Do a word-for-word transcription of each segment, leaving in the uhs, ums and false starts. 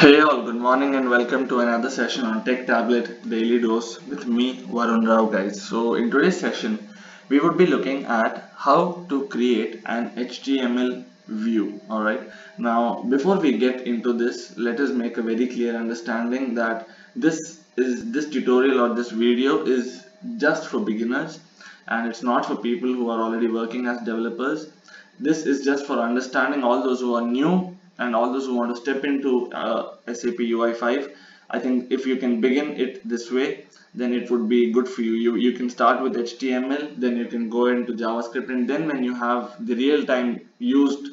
Hey all, good morning and welcome to another session on Tech Tablet Daily Dose with me, Varun Rao, guys. So in today's session, we would be looking at how to create an H T M L view. All right. Now, before we get into this, let us make a very clear understanding that this is this tutorial or this video is just for beginners, and it's not for people who are already working as developers. This is just for understanding all those who are new and all those who want to step into uh, S A P U I five. I think if you can begin it this way, then it would be good for you. you. You can start with H T M L, then you can go into JavaScript, and then when you have the real-time used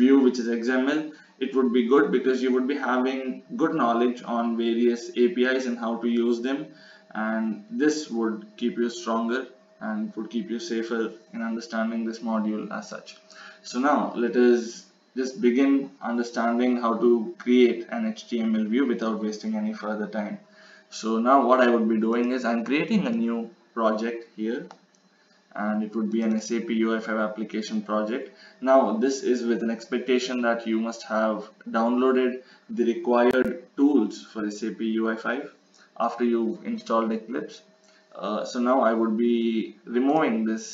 view, which is X M L, it would be good because you would be having good knowledge on various A P Is and how to use them, and this would keep you stronger and would keep you safer in understanding this module as such. So now let us just begin understanding how to create an H T M L view without wasting any further time. So now what I would be doing is I'm creating a new project here, and it would be an S A P U I five application project. Now this is with an expectation that you must have downloaded the required tools for S A P U I five after you've installed Eclipse. Uh, so now I would be removing this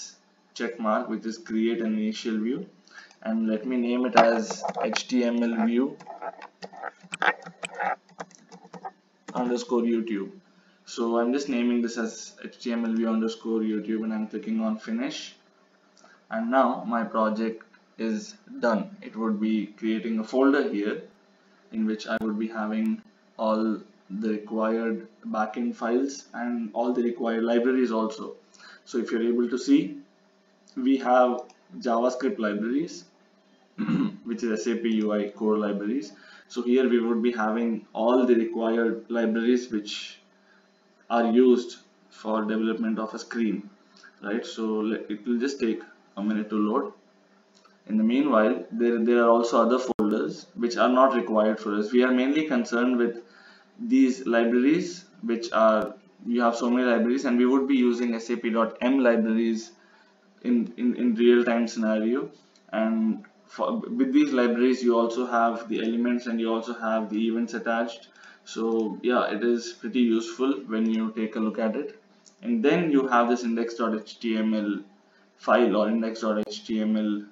check mark, which is create an initial view, and let me name it as H T M L view underscore YouTube. So I'm just naming this as H T M L view underscore YouTube, and I'm clicking on finish, and now my project is done. It would be creating a folder here in which I would be having all the required backend files and all the required libraries also. So if you're able to see, we have JavaScript libraries which is S A P U I core libraries. So here we would be having all the required libraries which are used for development of a screen, right? So it will just take a minute to load. In the meanwhile, there, there are also other folders which are not required for us. We are mainly concerned with these libraries, which are, you have so many libraries, and we would be using sap.m libraries in, in, in real-time scenario, and for, with these libraries you also have the elements and you also have the events attached. So yeah, it is pretty useful when you take a look at it. And then you have this index.html file or index.html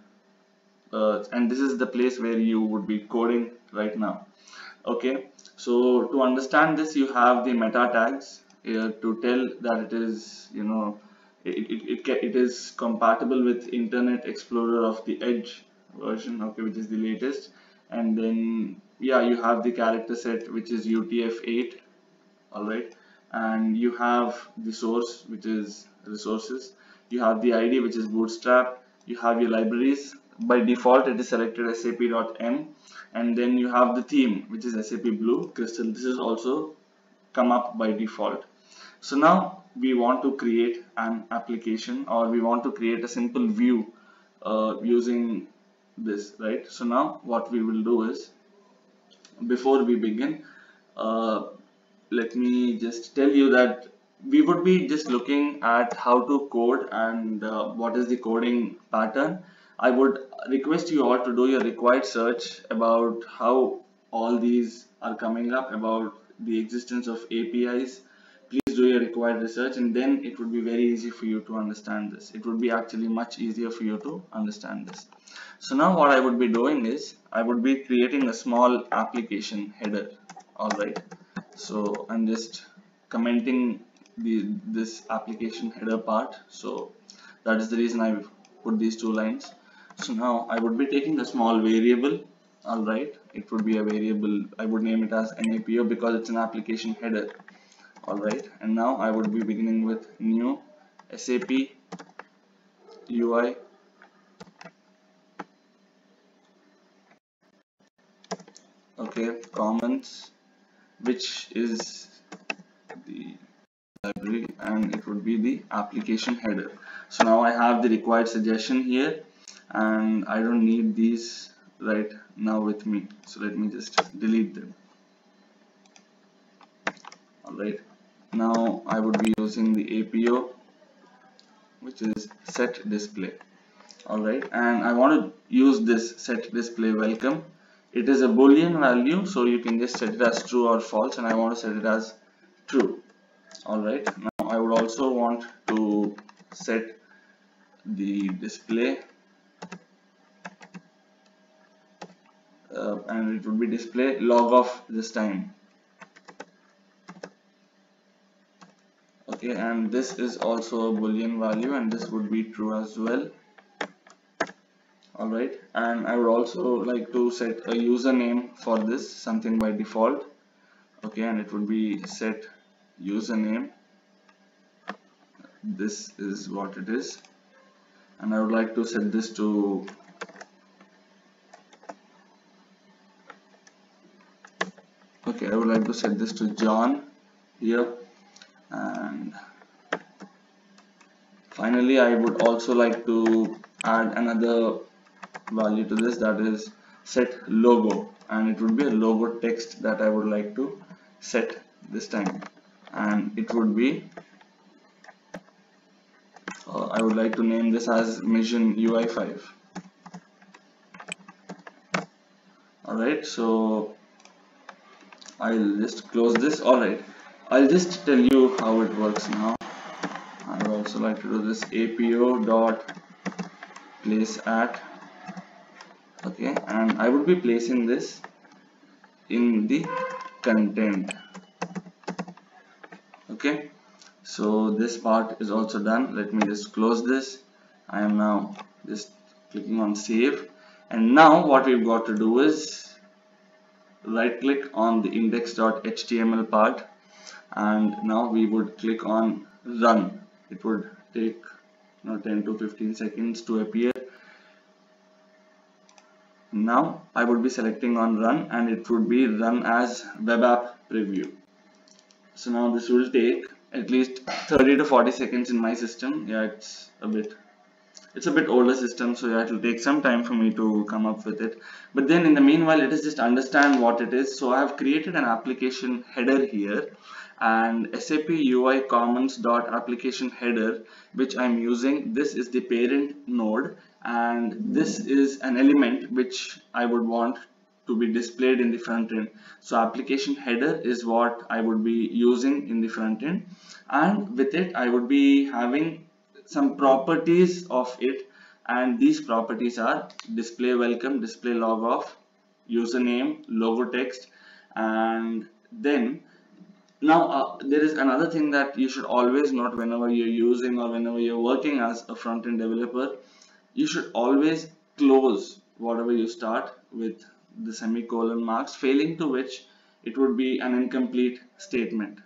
uh, and this is the place where you would be coding right now. Okay, so to understand this, you have the meta tags here to tell that it is, you know, it, it, it, it is compatible with Internet Explorer of the Edge version, okay, which is the latest. And then yeah, you have the character set, which is U T F eight, all right, and you have the source, which is resources, you have the I D, which is bootstrap, you have your libraries. By default it is selected sap.m, and then you have the theme, which is S A P Blue Crystal. This is also come up by default. So now we want to create an application, or we want to create a simple view uh, using this, right? So now what we will do is, before we begin, uh, let me just tell you that we would be just looking at how to code and uh, what is the coding pattern. I would request you all to do your required search about how all these are coming up, about the existence of A P Is. Please do your required research, and then it would be very easy for you to understand this. It would be actually much easier for you to understand this. So now what I would be doing is, I would be creating a small application header. All right. So I'm just commenting the, this application header part. So that is the reason I put these two lines. So now I would be taking a small variable. All right, it would be a variable. I would name it as N A P O because it's an application header. All right, and now I would be beginning with new S A P U I okay Commons, which is the library, and it would be the application header. So now I have the required suggestion here, and I don't need these right now with me, so let me just delete them. All right, now I would be using the A P O, which is set display. All right, and I want to use this set display welcome. It is a Boolean value, so you can just set it as true or false, and I want to set it as true. Alright, now I would also want to set the display, uh, and it would be display log off this time. Okay, and this is also a Boolean value, and this would be true as well. Alright, and I would also like to set a username for this, something by default. Okay, and it would be set username. This is what it is, and I would like to set this to okay I would like to set this to John here. And finally, I would also like to add another value to this, that is set logo, and it would be a logo text that I would like to set this time, and it would be uh, I would like to name this as Mission U I five. Alright, so I'll just close this. Alright, I'll just tell you how it works now. I would also like to do this A P O dot place at. Okay, and I would be placing this in the content. Okay, so this part is also done. Let me just close this. I am now just clicking on save, and now what we've got to do is right click on the index dot H T M L part, and now we would click on run. It would take you know, ten to fifteen seconds to appear. Now I would be selecting on run, and it would be run as web app preview. So now this will take at least thirty to forty seconds in my system. Yeah, it's a bit it's a bit older system, so yeah, it will take some time for me to come up with it. But then in the meanwhile, let us just understand what it is. So I have created an application header here, and S A P U I Commons dot application header, which I'm using. This is the parent node, and this is an element which I would want to be displayed in the front end. So application header is what I would be using in the front end, and with it I would be having some properties of it, and these properties are display welcome, display log off, username, logo text. And then now uh, there is another thing that you should always note whenever you're using or whenever you're working as a front-end developer. You should always close whatever you start with the semicolon marks, failing to which it would be an incomplete statement.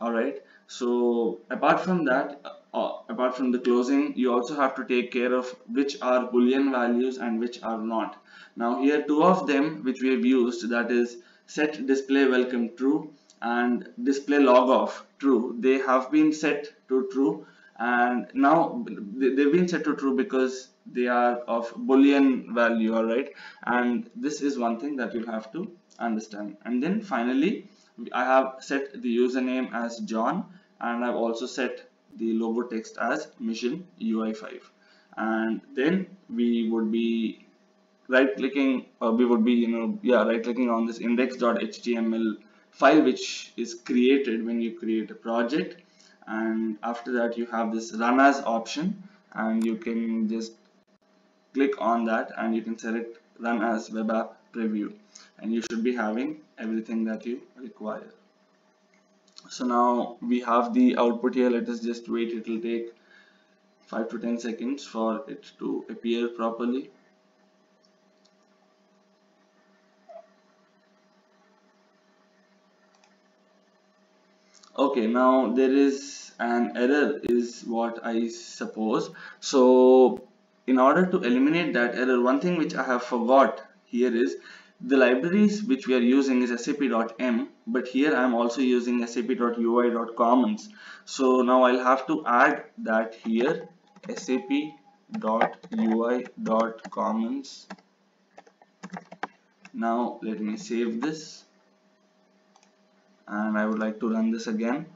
All right, so apart from that, uh, apart from the closing, you also have to take care of which are Boolean values and which are not. Now here, two of them which we have used, that is set display welcome true and display log off true, they have been set to true. And now they've been set to true because they are of Boolean value. All right, and this is one thing that you have to understand. And then finally, I have set the username as John, and I've also set the logo text as Mission U I five. And then we would be right clicking, or we would be you know yeah right clicking on this index dot H T M L file which is created when you create a project. And after that, you have this run as option, and you can just click on that, and you can select run as web app preview, and you should be having everything that you require. So now we have the output here. Let us just wait. It will take five to ten seconds for it to appear properly. Okay, now there is an error is what I suppose. So in order to eliminate that error, one thing which I have forgot here is the libraries which we are using is sap dot m, but here I am also using sap dot u i dot commons. So now I'll have to add that here, sap dot u i dot commons. Now let me save this, and I would like to run this again.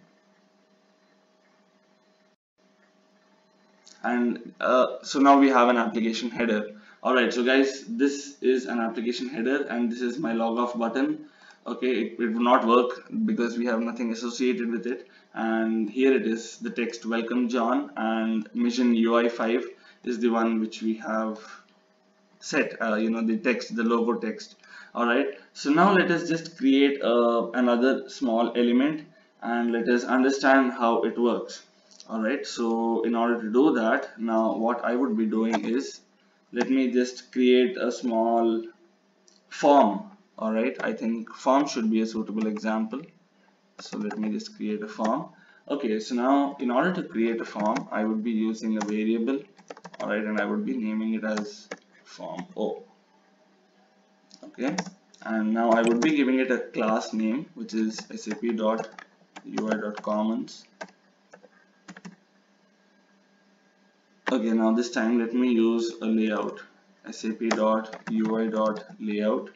And uh, so now we have an application header. Alright, so guys, this is an application header and this is my log off button. Okay, it, it will not work because we have nothing associated with it. And here it is, the text welcome John, and mission U I five is the one which we have set, uh, you know, the text, the logo text. Alright, so now let us just create uh, another small element and let us understand how it works. Alright, so in order to do that, now what I would be doing is, let me just create a small form. Alright, I think form should be a suitable example. So let me just create a form. Okay, so now in order to create a form, I would be using a variable. Alright, and I would be naming it as form O. Okay, and now I would be giving it a class name, which is sap dot u i dot commons. Okay, now this time let me use a layout, sap dot u i dot layout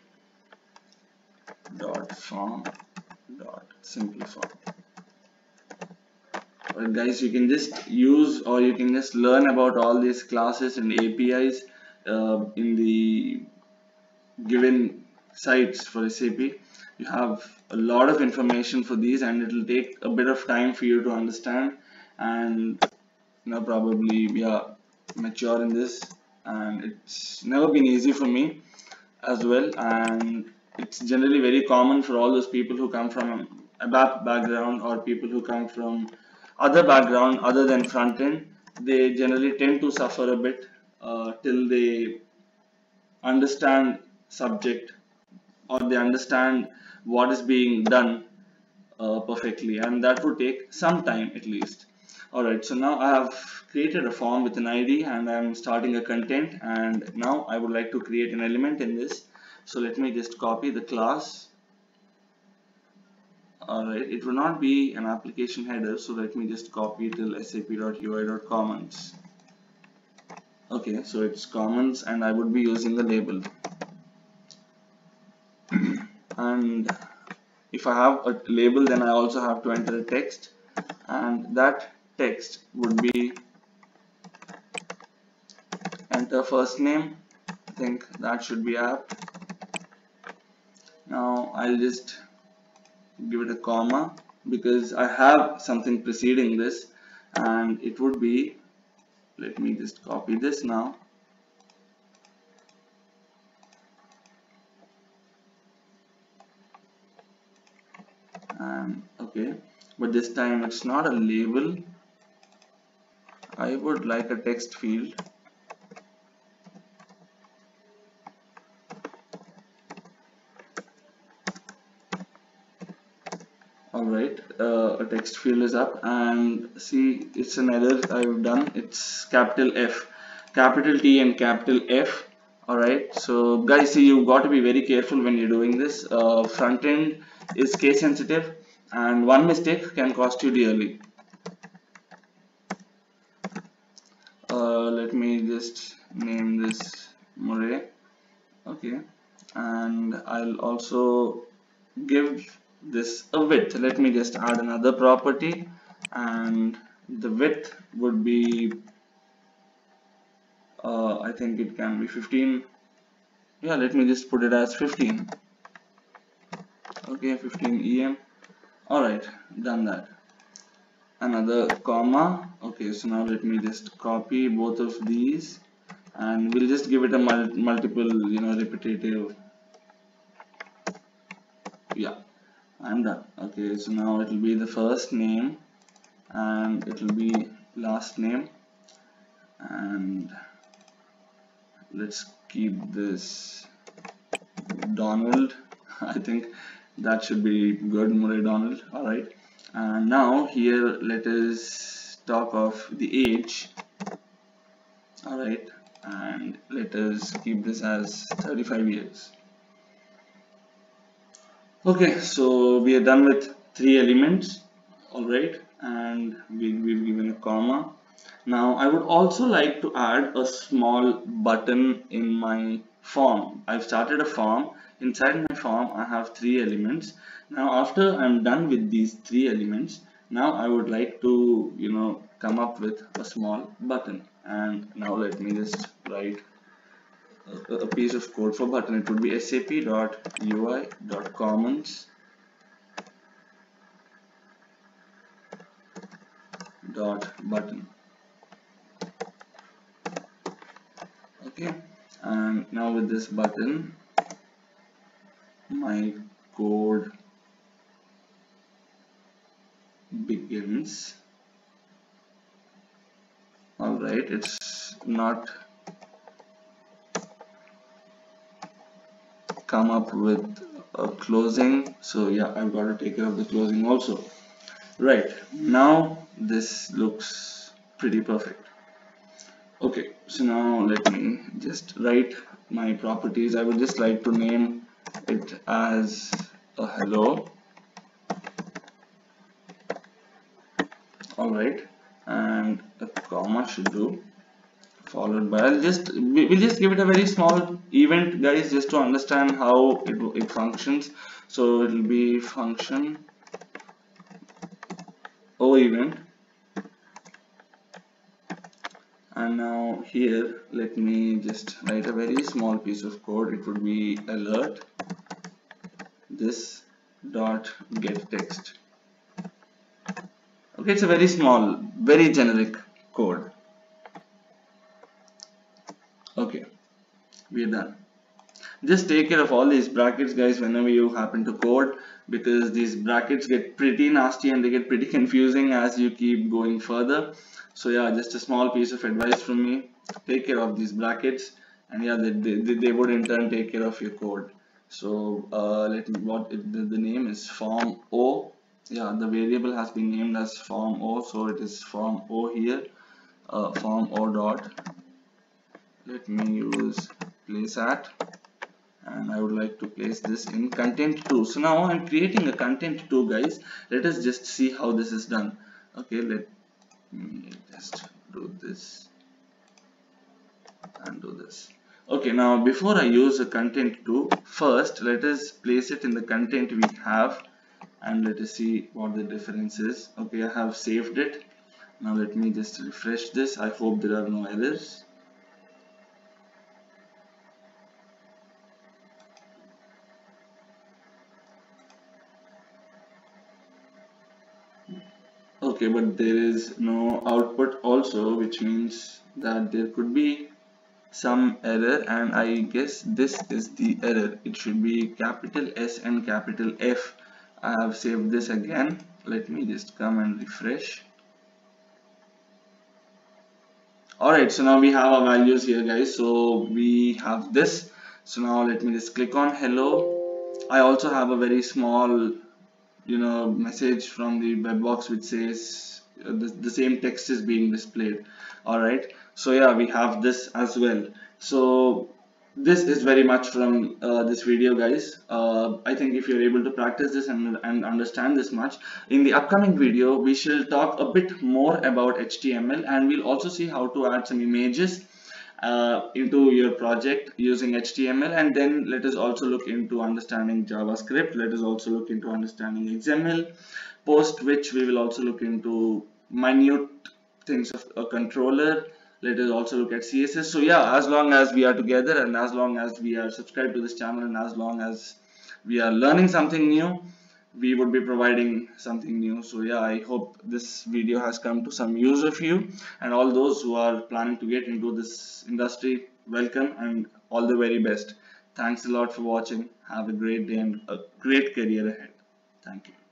dot form dot simple form. Alright guys, you can just use or you can just learn about all these classes and A P Is uh, in the given sites for S A P. You have a lot of information for these and it will take a bit of time for you to understand, and now probably we are mature in this, and it's never been easy for me as well, and it's generally very common for all those people who come from a A B A P background or people who come from other background other than front end. They generally tend to suffer a bit uh, till they understand subject or they understand what is being done uh, perfectly, and that would take some time at least. Alright, so now I have created a form with an I D and I'm starting a content, and now I would like to create an element in this. So let me just copy the class. Alright, it will not be an application header, so let me just copy till sap dot u i dot commons. Okay, so it's commons and I would be using the label. And if I have a label, then I also have to enter a text, and that text would be enter first name. I think that should be apt. Now I'll just give it a comma because I have something preceding this, and it would be, let me just copy this now. And okay, but this time it's not a label. I would like a text field. Alright, uh, a text field is up, and see, it's an error I've done. It's capital F, capital T and capital F. Alright, so guys, see, you've got to be very careful when you're doing this. Uh, front end is case sensitive, and one mistake can cost you dearly. Uh, let me just name this Murray. Okay, and I'll also give this a width. Let me just add another property, and the width would be uh, I think it can be fifteen. Yeah, let me just put it as fifteen. Okay, fifteen E M. Alright, done that. Another comma. Okay, so now let me just copy both of these, and we'll just give it a mul multiple, you know, repetitive. Yeah, I'm done. Okay, so now it will be the first name, and it will be last name, and let's keep this Donald. I think that should be good, Murray Donald. Alright, and now here let us talk of the age. Alright, and let us keep this as thirty-five years. Okay, so we are done with three elements. Alright, and we, we've given a comma. Now I would also like to add a small button in my form. I've started a form. Inside my form I have three elements. Now after I'm done with these three elements, now I would like to, you know, come up with a small button. And now let me just write a piece of code for button. It would be sap dot u i dot commons dot button. Okay, and now with this button my code begins. Alright, it's not come up with a closing, so yeah, I've got to take care of the closing also. Right, now this looks pretty perfect. Okay, so now let me just write my properties. I would just like to name it as a hello. Alright, and a comma should do, followed by, I'll just, we'll just give it a very small event, guys, just to understand how it, it functions. So it will be function o event, and now here let me just write a very small piece of code. It would be alert this dot get text. Okay, it's a very small, very generic code. Okay, we're done. Just take care of all these brackets, guys, whenever you happen to code, because these brackets get pretty nasty and they get pretty confusing as you keep going further. So yeah, just a small piece of advice from me. Take care of these brackets, and yeah, they, they, they would in turn take care of your code. So uh, let me, what it, the, the name is form O. Yeah, the variable has been named as form O, so it is form O here. Uh, form O dot. Let me use place at, and I would like to place this in content two. So now I'm creating a content two, guys. Let us just see how this is done. Okay, let me just do this and do this. Okay, now before I use a content two, first let us place it in the content we have. And let us see what the difference is. Okay, I have saved it. Now let me just refresh this. I hope there are no errors. Okay, but there is no output also, which means that there could be some error, and I guess this is the error. It should be capital S and capital F. I have saved this again. Let me just come and refresh. Alright, so now we have our values here, guys. So we have this. So now let me just click on hello. I also have a very small, you know, message from the web box which says the, the same text is being displayed. Alright, so yeah, we have this as well. So this is very much from uh, this video, guys. uh, I think if you're able to practice this and, and understand this much, in the upcoming video we shall talk a bit more about H T M L, and we'll also see how to add some images uh, into your project using H T M L, and then let us also look into understanding JavaScript. Let us also look into understanding X M L, post which we will also look into minute things of a controller. Let us also look at C S S. So yeah, as long as we are together, and as long as we are subscribed to this channel, and as long as we are learning something new, we would be providing something new. So yeah, I hope this video has come to some use of you, and all those who are planning to get into this industry, welcome and all the very best. Thanks a lot for watching. Have a great day and a great career ahead. Thank you.